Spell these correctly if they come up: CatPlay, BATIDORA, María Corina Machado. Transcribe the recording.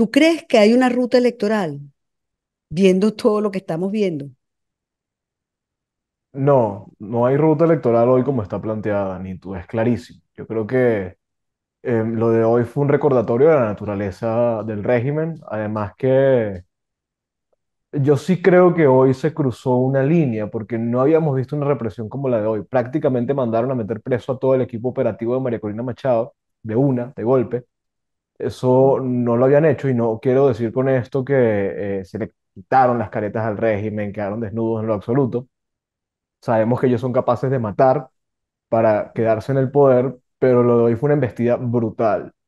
¿Tú crees que hay una ruta electoral viendo todo lo que estamos viendo? No, no hay ruta electoral hoy como está planteada, ni tú, es clarísimo. Yo creo que lo de hoy fue un recordatorio de la naturaleza del régimen, además que yo sí creo que hoy se cruzó una línea porque no habíamos visto una represión como la de hoy. Prácticamente mandaron a meter preso a todo el equipo operativo de María Corina Machado, de golpe. Eso no lo habían hecho y no quiero decir con esto que se le quitaron las caretas al régimen, quedaron desnudos en lo absoluto. Sabemos que ellos son capaces de matar para quedarse en el poder, pero lo de hoy fue una embestida brutal.